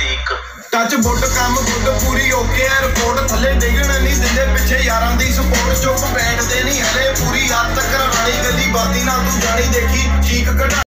सीख टच बुट काम गुड पूरी ओके है रिपोर्ट थले डिगण नहीं दिंदे पिछे यारां दी सपोर्ट चुप बैठदे नहीं हले पूरी याद तक राणी गली बाती ना तू जानी देखी चीक कढा।